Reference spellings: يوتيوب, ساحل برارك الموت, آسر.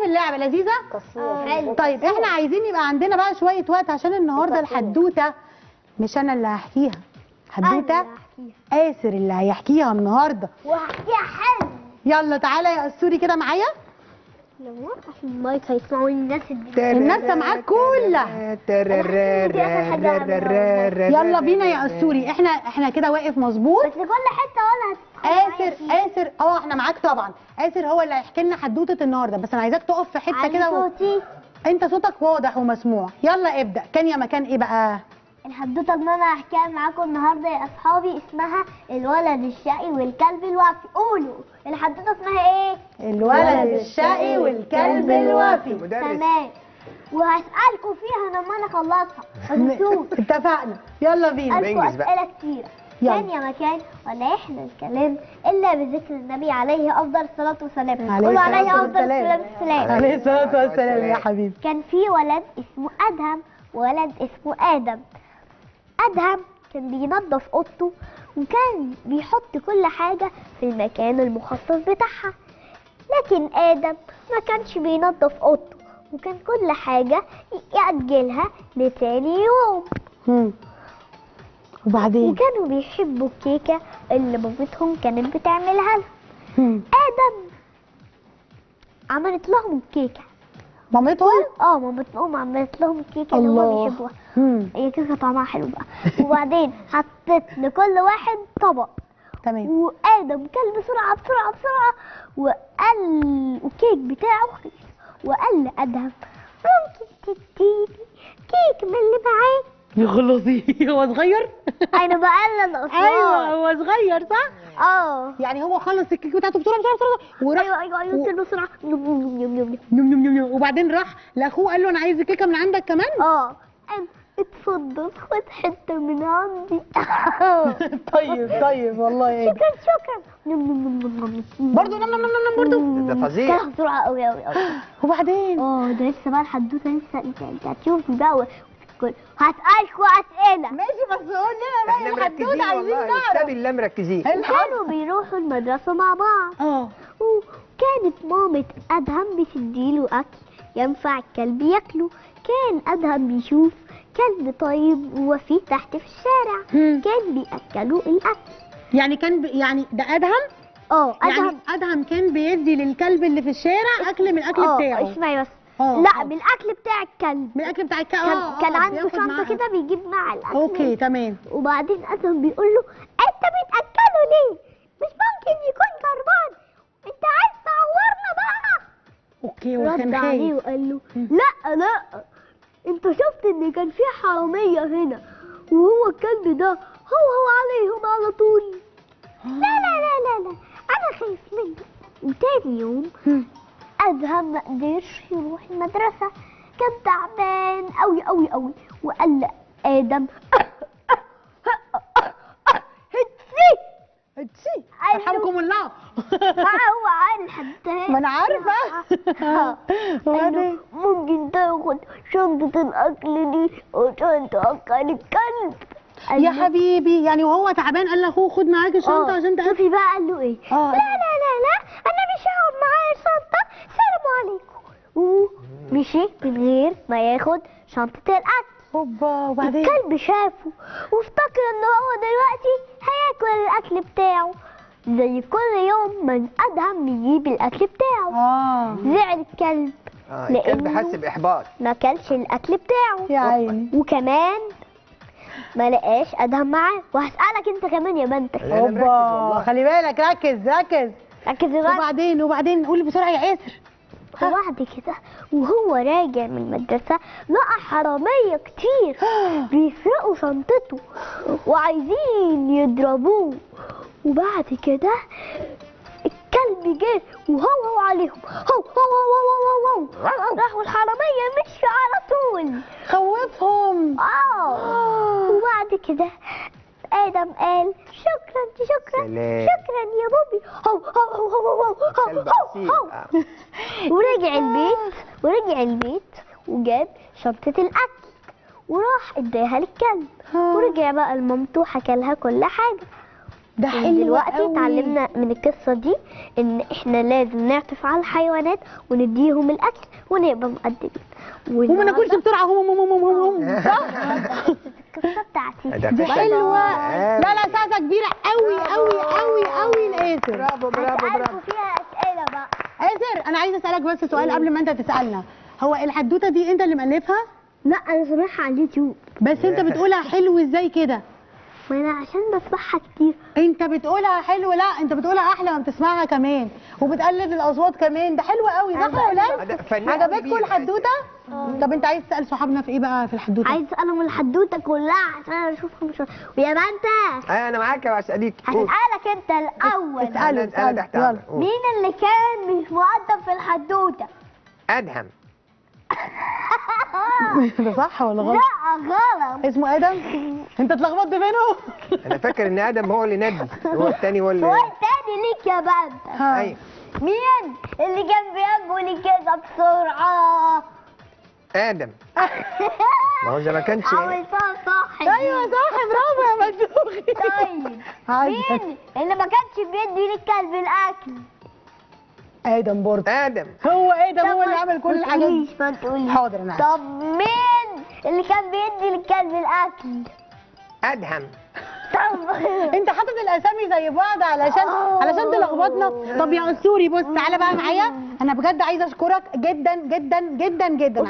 شوف اللعبه لذيذه حلو. طيب احنا عايزين يبقى عندنا بقى شويه وقت عشان النهارده الحدوته مش انا اللي هحكيها، حدوته آسر اللي هيحكيها النهارده وهحكيها حلو. يلا تعالى يا أسوري كده معايا، نور عشان المايك هيسمعوا الناس الناس سامعاك كلها. يلا بينا يا أسوري، احنا كده واقف مظبوط بس لكل حته ولا آسر احنا معاك طبعا. آسر هو اللي هيحكي لنا حدوته النهارده، بس انا عايزاك تقف في حته كده انت صوتك واضح ومسموع. يلا ابدأ. كان يا مكان ايه بقى الحدوته اللي انا هحكيها معاكم النهارده يا اصحابي؟ اسمها الولد الشقي والكلب الوفي. قولوا الحدوته اسمها ايه؟ الولد الشقي والكلب الوفي. تمام، وهسألكم فيها لما انا اخلصها هنشوف. اتفقنا، يلا بينا بنجز بقى. اسئله كتير. كان يا مكان ولا يحلى الكلام الا بذكر النبي عليه افضل الصلاه والسلام. قولوا عليه افضل الصلاه والسلام. عليه الصلاه والسلام يا حبيبي. كان في ولد اسمه ادهم وولد اسمه ادم. أدهم كان بينظف أوضته وكان بيحط كل حاجة في المكان المخصص بتاعها، لكن آدم ما كانش بينظف أوضته وكان كل حاجة يأجلها لتاني يوم. وبعدين وكانوا بيحبوا الكيكة اللي مامتهم كانت بتعملها لهم. آدم عملت لهم الكيكة، مامتهم مامتهم عملت لهم الكيكه اللي هما بيحبوها، هي كيكه طعمها حلو بقى. وبعدين حطيت لكل واحد طبق. تمام. وادم كل بسرعه بسرعه بسرعه وقال الكيك بتاعه خلص، وقال لادهم ممكن تديني كيك من اللي معاك؟ يخلصي هو صغير؟ انا بقلل اصلا. ايوه هو صغير صح؟ يعني هو خلص الكيكه بتاعته بسرعه بسرعه بسرعه وراح ايوه بسرعه نم. وبعدين راح لاخوه قال له انا عايز الكيكه من عندك كمان؟ اتفضل خد حته من عندي. طيب والله ايه شكرا برضه نم برضه. ده فظيع، كان بسرعه قوي قوي قوي. وبعدين ده لسه بقى الحدوته، لسه انت هتشوف بقى هسألكوا أسئلة. ماشي بس قول لنا بقى الحدوتة، عايزين نعرف. احنا بالله مركزين. كانوا بيروحوا المدرسة مع بعض. وكانت مامة أدهم بتديله أكل ينفع الكلب ياكله. كان أدهم بيشوف كلب طيب ووفي تحت في الشارع، كان بيأكلوا الأكل. يعني كان يعني ده أدهم؟ يعني أدهم كان بيدي للكلب اللي في الشارع أكل من الأكل بتاعه. اسمعي بس. لا بالاكل بتاع الكلب، بالاكل بتاع الكلب. كان عنده شنطه كده بيجيب معاه الاكل. اوكي تمام. وبعدين ادهم بيقول له انت بتاكله ليه؟ مش ممكن يكون جربان، انت عايز تعورنا بقى. اوكي هو كان خايف وقال له لا انت شفت ان كان في حراميه هنا وهو الكلب ده هو عليهم على طول. لا انا خايف منه. وتاني يوم أدهم ما قدرش يروح المدرسة، كان تعبان أوي أوي أوي، وقال لآدم هتسي أرحمكم الله. هو عارف حتى، ما أنا عارفة. ممكن تاخد شنطة الأكل دي وشنطة أكل الكلب يا حبيبي. يعني وهو تعبان قال لأخوه خد معاك الشنطة عشان تاكل. شوفي بقى قال له إيه؟ لا أنا مش هاخد معايا الشنطة، سلام عليكم. ومشي من غير ما ياخد شنطة الأكل. هوبا. وبعدين الكلب شافه وافتكر إن هو دلوقتي هياكل الأكل بتاعه زي كل يوم من أدهم يجيب الأكل بتاعه. زعل الكلب. الكلب حس بإحباط، ما كلش الأكل بتاعه يا عيني. وكمان ما لقاش أدهم معاه. وهسألك أنت كمان يا بنتك. هوبا خلي بالك، ركز ركز. وبعدين قولي بسرعه يا آسر. وبعد كده وهو راجع من المدرسه لقى حراميه كتير بيسرقوا شنطته وعايزين يضربوه. وبعد كده الكلب جه وهو عليهم هو راحوا الحراميه مشوا على طول خوفهم. وبعد كده آدم قال شكرا يا بوبي هو ورجع البيت وجاب شنطة الأكل وراح اداها للكلب. ورجع بقى لمامته حكى لها كل حاجة. ده حلو. دلوقتي اتعلمنا من القصه دي ان احنا لازم نعطف على الحيوانات ونديهم الاكل ونبقى مقدمين وما ناكلش بسرعه. هم صح؟ القصه بتاعتي حلوه. لا لا ساعه كبيره قوي قوي قوي قوي لآسر. برافو برافو برافو. فيها اسئله بقى آسر، انا عايزه اسالك بس سؤال قبل ما انت تسالنا. هو الحدوته دي انت اللي مالفها؟ لا انا سامعها على اليوتيوب. بس انت بتقولها حلو ازاي كده؟ ما انا عشان بسمعها كتير. انت بتقولها حلو؟ لا انت بتقولها احلى ما بتسمعها كمان وبتقلد الاصوات كمان. ده حلو قوي ده حلو. عجبتكم الحدوته؟ طب انت عايز تسال صحابنا في ايه بقى في الحدوته؟ عايز اسالهم الحدوته كلها عشان انا اشوفها مش ويا ما انت انا معاك يا اساليك. هسالك انت الاول. اساله تحت. مين اللي كان مش مؤدب في الحدوته؟ ادهم. ده صح ولا غلط؟ لا غلط. اسمه ادم؟ انت اتلخبطت بينهم؟ انا فاكر ان ادم هو اللي نادي، هو الثاني هو اللي ليك يا بنت. ايوه. مين اللي كان بياكل الكذا بسرعه؟ ادم. ما هو ما كانش عملتها صح. ايوه صح برافو يا مدوخي. طيب مين اللي ما كانش بيدي للكلب الاكل؟ ادم برضه. ادم هو ادم هو اللي عمل كل الحاجات. ما تقوليش. حاضر انا. طب مين اللي كان بيدي للكلب الاكل؟ ادهم. طب انت حاطط الاسامي زي بعض علشان تلخبطنا. طب يا اسطوري بص تعالى بقى معايا. انا بجد عايزه اشكرك جدا جدا جدا جدا.